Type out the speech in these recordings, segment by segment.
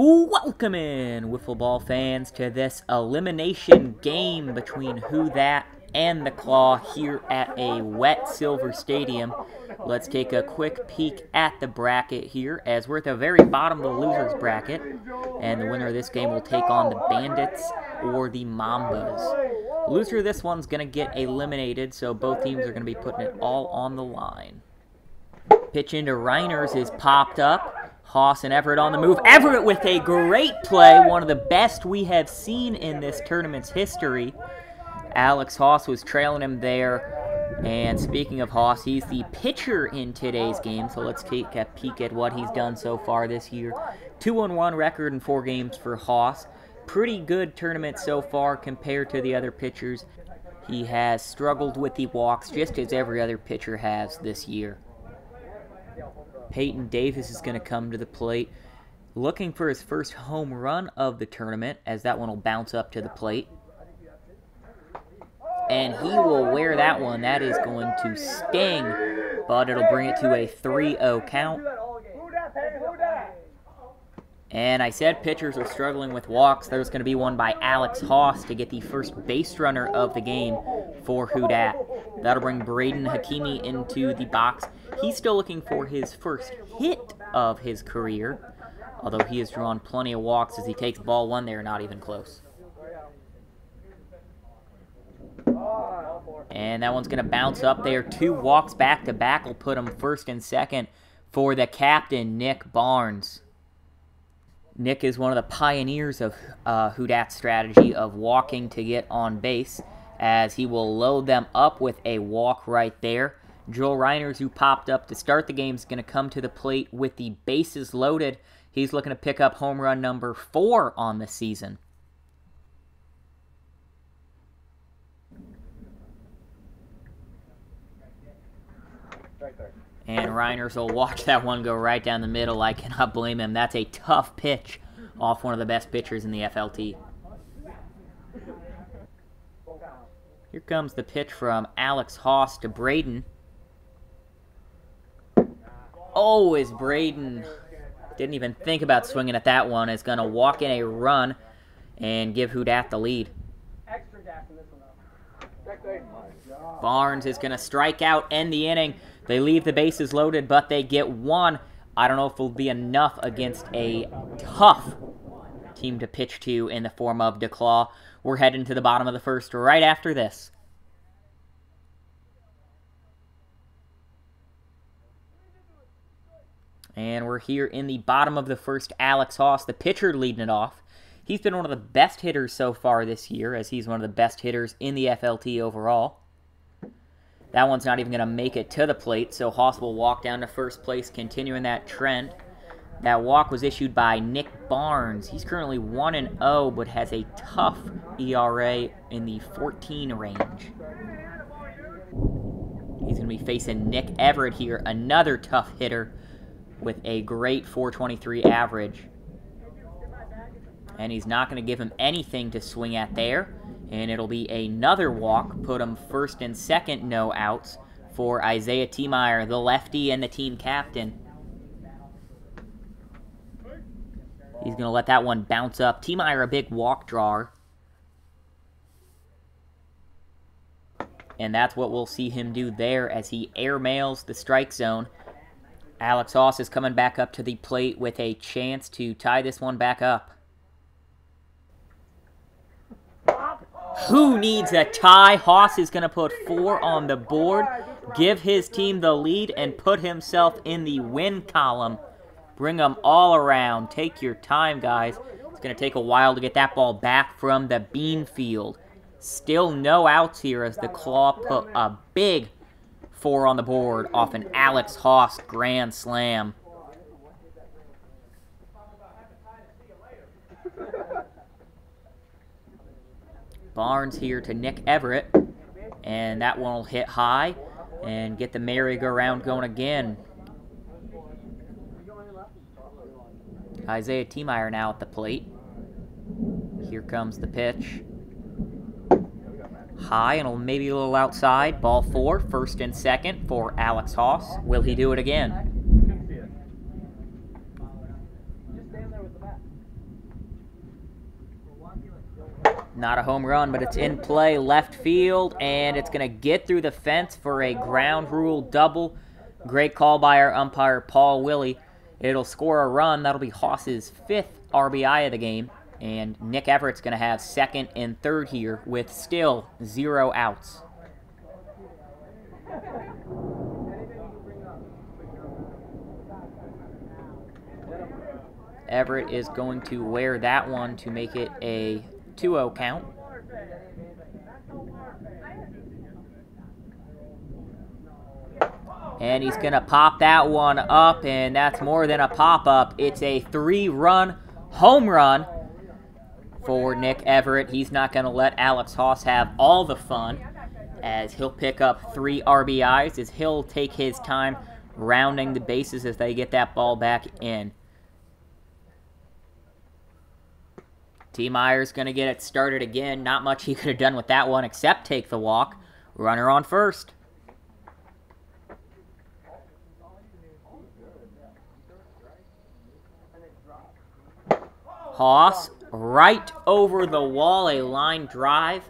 Welcome in, Wiffle Ball fans, to this elimination game between Who Dat and The Claw here at a wet silver stadium. Let's take a quick peek at the bracket here, as we're at the very bottom of the losers bracket. And the winner of this game will take on the Bandits or the Mambas. Loser of this one's going to get eliminated, so both teams are going to be putting it all on the line. Pitch into Reiners is popped up. Haas and Everett on the move. Everett with a great play, one of the best we have seen in this tournament's history. Alex Haas was trailing him there. And speaking of Haas, he's the pitcher in today's game, so let's take a peek at what he's done so far this year. 2-1 record in 4 games for Haas. Pretty good tournament so far compared to the other pitchers. He has struggled with the walks just as every other pitcher has this year. Peyton Davis is going to come to the plate, looking for his first home run of the tournament, as that one will bounce up to the plate. And he will wear that one. That is going to sting, but it'll bring it to a 3-0 count. And I said pitchers are struggling with walks. There's going to be one by Alex Haas to get the first base runner of the game for Who Dat. That'll bring Braden Hakimi into the box. He's still looking for his first hit of his career, although he has drawn plenty of walks as he takes ball one there, not even close. And that one's going to bounce up there. 2 walks back-to-back will put him first and second for the captain, Nick Barnes. Nick is one of the pioneers of Who Dat's strategy of walking to get on base, as he will load them up with a walk right there. Joel Reiners, who popped up to start the game, is going to come to the plate with the bases loaded. He's looking to pick up home run number 4 on the season. And Reiners will watch that one go right down the middle. I cannot blame him. That's a tough pitch off one of the best pitchers in the FLT. Here comes the pitch from Alex Haas to Braden. Oh, is Braden. Didn't even think about swinging at that one. Is going to walk in a run and give Who Dat the lead. Barnes is going to strike out, end the inning. They leave the bases loaded, but they get one. I don't know if it'll be enough against a tough team to pitch to in the form of The Claw. We're heading to the bottom of the first right after this. And we're here in the bottom of the first. Alex Haas, the pitcher, leading it off. He's been one of the best hitters so far this year, as he's one of the best hitters in the FLT overall. That one's not even going to make it to the plate, so Haas will walk down to first place, continuing that trend. That walk was issued by Nick Barnes. He's currently 1-0, but has a tough ERA in the 14 range. He's going to be facing Nick Everett here, another tough hitter with a great 423 average. And he's not going to give him anything to swing at there. And it'll be another walk, put him first and second, no outs, for Isaiah Teemeyer, the lefty and the team captain. He's going to let that one bounce up. Teemeyer, a big walk drawer. And that's what we'll see him do there as he airmails the strike zone. Alex Haas is coming back up to the plate with a chance to tie this one back up. Who needs a tie? Haas is going to put 4 on the board, give his team the lead, and put himself in the win column. Bring them all around. Take your time, guys. It's going to take a while to get that ball back from the bean field. Still no outs here as The Claw put a big 4 on the board off an Alex Haas grand slam. Barnes here to Nick Everett, and that one will hit high and get the merry-go-round going again. Isaiah Teemeyer now at the plate. Here comes the pitch. High and maybe a little outside. Ball 4, first and second for Alex Haas. Will he do it again? Not a home run, but it's in play left field, and it's going to get through the fence for a ground rule double. Great call by our umpire, Paul Willey. It'll score a run. That'll be Haas's fifth RBI of the game. And Nick Everett's going to have second and third here with still 0 outs. Everett is going to wear that one to make it a 2-0 count. And he's going to pop that one up, and that's more than a pop-up. It's a 3-run home run for Nick Everett. He's not going to let Alex Haas have all the fun, as he'll pick up 3 RBIs, as he'll take his time rounding the bases as they get that ball back in. T. Meyer's going to get it started again. Not much he could have done with that one except take the walk. Runner on first. Haas right over the wall, a line drive,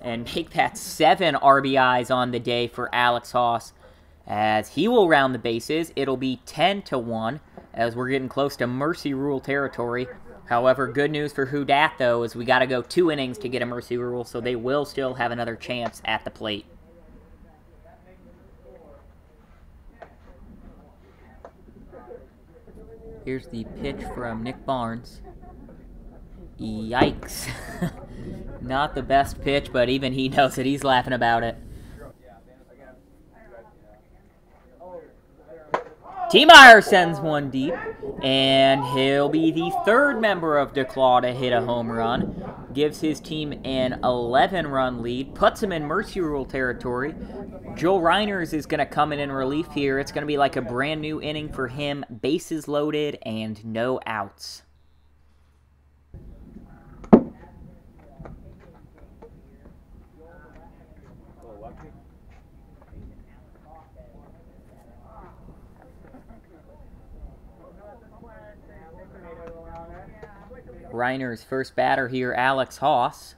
and make that 7 RBIs on the day for Alex Haas, as he will round the bases. It'll be 10-1 as we're getting close to mercy rule territory. However, good news for Who Dat, though, is we got to go 2 innings to get a mercy rule, so they will still have another chance at the plate. Here's the pitch from Nick Barnes. Yikes. Not the best pitch, but even he knows it. He's laughing about it. T. Meyer sends one deep, and he'll be the 3rd member of The Claw to hit a home run. Gives his team an 11-run lead, puts him in mercy rule territory. Joel Reiners is going to come in relief here. It's going to be like a brand new inning for him. Bases loaded and no outs. Reiner's first batter here, Alex Haas,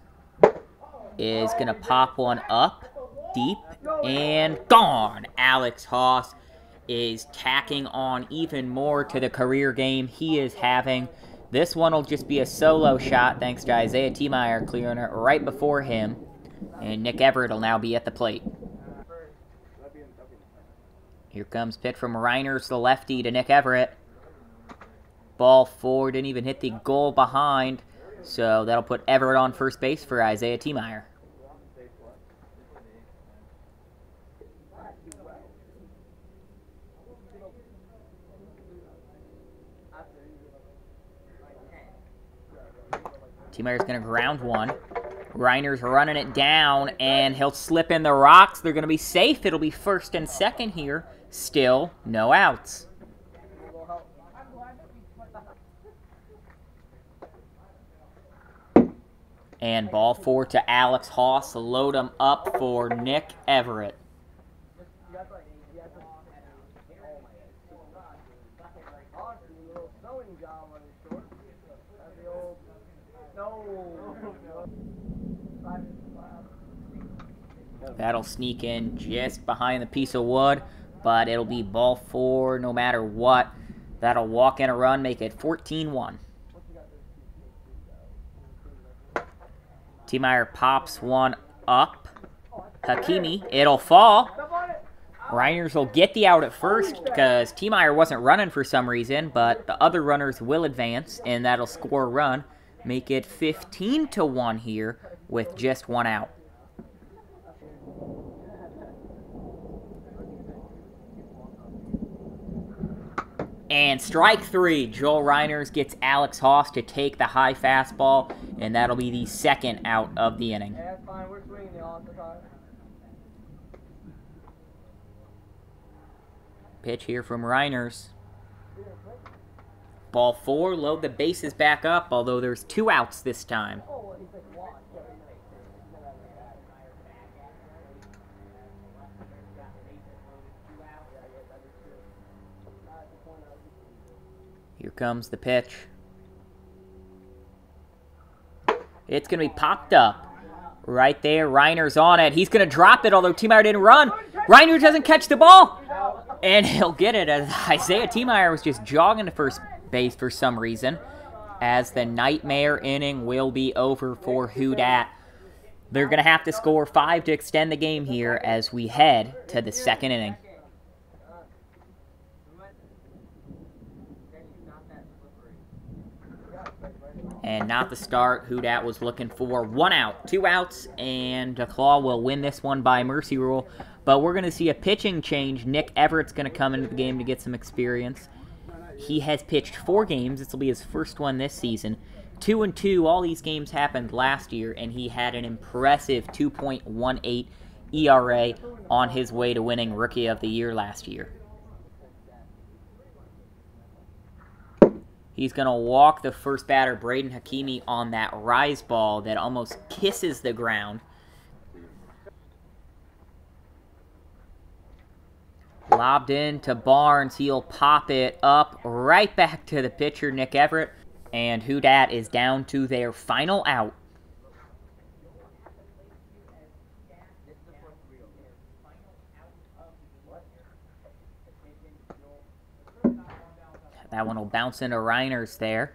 is going to pop one up, deep, and gone. Alex Haas is tacking on even more to the career game he is having. This one will just be a solo shot thanks to Isaiah T. Meyer clearing it right before him. And Nick Everett will now be at the plate. Here comes pitch from Reiner's, the lefty, to Nick Everett. Ball forward, didn't even hit the goal behind, so that'll put Everett on first base for Isaiah T. Meyer. T. Meyer's going to ground one. Reiner's running it down, and he'll slip in the rocks. They're going to be safe. It'll be 1st and 2nd here. Still no outs. And ball 4 to Alex Haas. Load him up for Nick Everett. That'll sneak in just behind the piece of wood, but it'll be ball 4 no matter what. That'll walk in a run, make it 14-1. T. Meyer pops one up. Hakimi, it'll fall. Reiners will get the out at first because T. Meyer wasn't running for some reason, but the other runners will advance, and that'll score a run. Make it 15-1 here with just 1 out. And strike 3. Joel Reiners gets Alex Haas to take the high fastball, and that'll be the 2nd out of the inning. Yeah, that's fine. We're swinging all the time. Pitch here from Reiners. Ball 4. Load the bases back up, although there's 2 outs this time. Here comes the pitch. It's going to be popped up. Right there, Reiner's on it. He's going to drop it, although Teemeyer didn't run. Reiner doesn't catch the ball. And he'll get it as Isaiah Teemeyer was just jogging to first base for some reason. As the nightmare inning will be over for Who Dat. They're going to have to score 5 to extend the game here as we head to the second inning. And not the start Who Dat was looking for. 1 out, 2 outs, and the Claw will win this one by mercy rule. But we're going to see a pitching change. Nick Everett's going to come into the game to get some experience. He has pitched 4 games. This will be his first one this season. 2-2, all these games happened last year, and he had an impressive 2.18 ERA on his way to winning Rookie of the Year last year. He's going to walk the first batter, Braden Hakimi, on that rise ball that almost kisses the ground. Lobbed in to Barnes. He'll pop it up right back to the pitcher, Nick Everett. And Who Dat is down to their final out. That one will bounce into Reiner's there.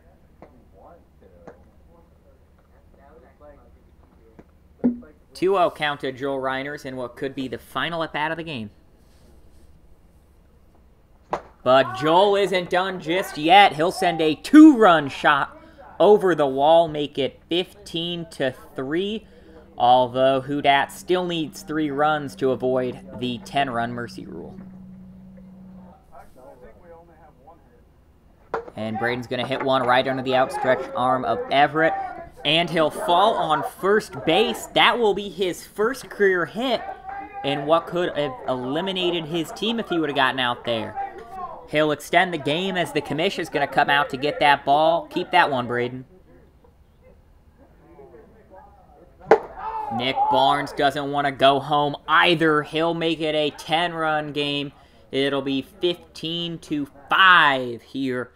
That 2-0 count to Joel Reiner's in what could be the final at bat of the game. But Joel isn't done just yet. He'll send a 2-run shot over the wall, make it 15-3. Although Who Dat still needs 3 runs to avoid the 10-run mercy rule. And Braden's going to hit one right under the outstretched arm of Everett. And he'll fall on first base. That will be his first career hit in what could have eliminated his team if he would have gotten out there. He'll extend the game as the commissioner's going to come out to get that ball. Keep that one, Braden. Nick Barnes doesn't want to go home either. He'll make it a 10-run game. It'll be 15-5 here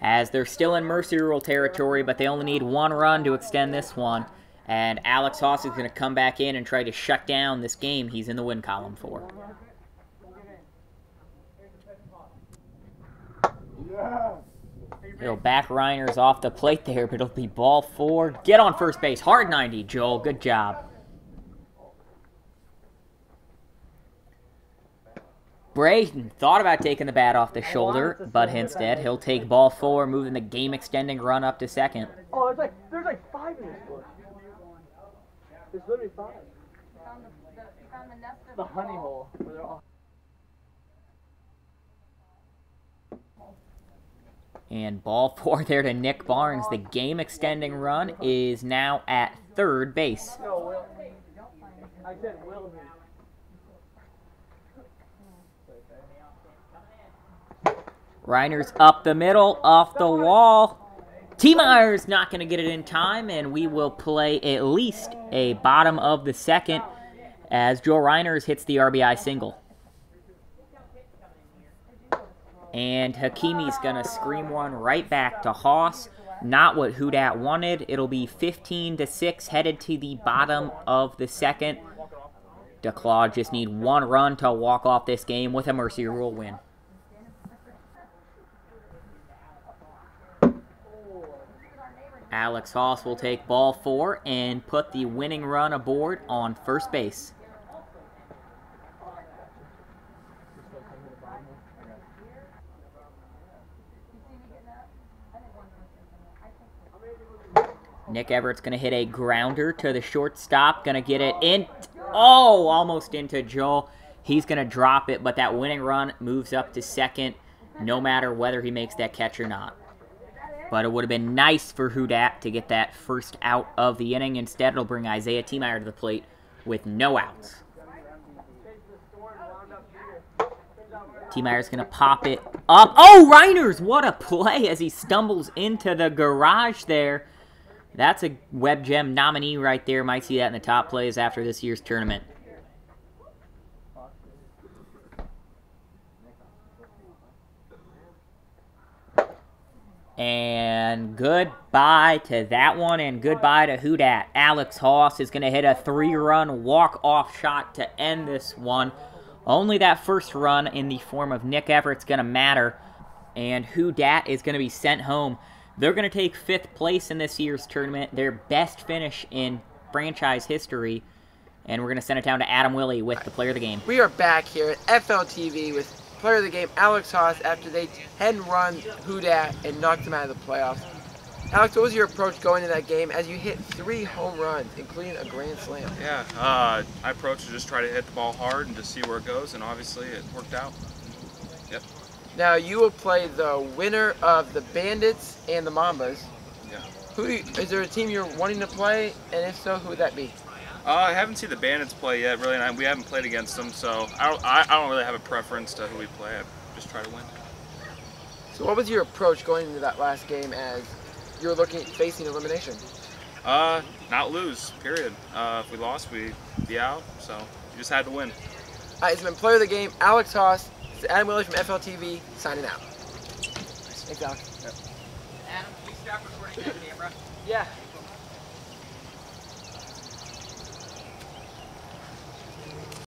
as they're still in mercy rule territory, but they only need 1 run to extend this one. And Alex Haas is going to come back in and try to shut down this game he's in the win column for. It'll back Reiner's off the plate there, but it'll be ball 4. Get on first base. Hard 90, Joel. Good job. Braden thought about taking the bat off the shoulder, but instead he'll take ball 4, moving the game-extending run up to second. Oh, there's like 5 in this book. There's literally 5. The honey hole. Where they're all... And ball 4 there to Nick Barnes. The game-extending run is now at third base. Reiner's up the middle, off the wall. Teemeyer's not going to get it in time, and we will play at least a bottom of the second as Joel Reiner's hits the RBI single. And Hakimi's going to scream one right back to Haas. Not what Who Dat wanted. It'll be 15-6 headed to the bottom of the second. The Claw just need 1 run to walk off this game with a mercy rule win. Alex Haas will take ball 4 and put the winning run aboard on first base. Nick Everett's going to hit a grounder to the shortstop. Going to get it in. Oh, almost into Joel. He's going to drop it, but that winning run moves up to second, no matter whether he makes that catch or not. But it would have been nice for Who Dat to get that first out of the inning. Instead, it'll bring Isaiah Teemeyer to the plate with no outs. Teemeyer's going to pop it up. Oh, Reiner's! What a play as he stumbles into the garage there. That's a Web Gem nominee right there. Might see that in the top plays after this year's tournament. And goodbye to that one, and goodbye to Who Dat. Alex Haas is going to hit a three-run walk-off shot to end this one. Only that first run in the form of Nick Everett's going to matter, and Who Dat is going to be sent home. They're going to take 5th place in this year's tournament, their best finish in franchise history, and we're going to send it down to Adam Willey with the Player of the Game. We are back here at FLTV with Player of the Game, Alex Haas, after they had run Who Dat and knocked him out of the playoffs. Alex, what was your approach going into that game as you hit 3 home runs, including a grand slam? Yeah, I approached to just try to hit the ball hard and just see where it goes, and obviously it worked out. Yep. Now you will play the winner of the Bandits and the Mambas. Yeah. Is there a team you're wanting to play, and if so, who would that be? I haven't seen the Bandits play yet, really, and we haven't played against them, so I don't really have a preference to who we play. I just try to win. So what was your approach going into that last game as you were facing elimination? Not lose, period. If we lost, we'd be out, so you just had to win. It's been Player of the Game, Alex Haas, Adam Willey from FLTV, signing out. Thanks, Alex. Yep. Adam, can you stop recording that camera? Yeah.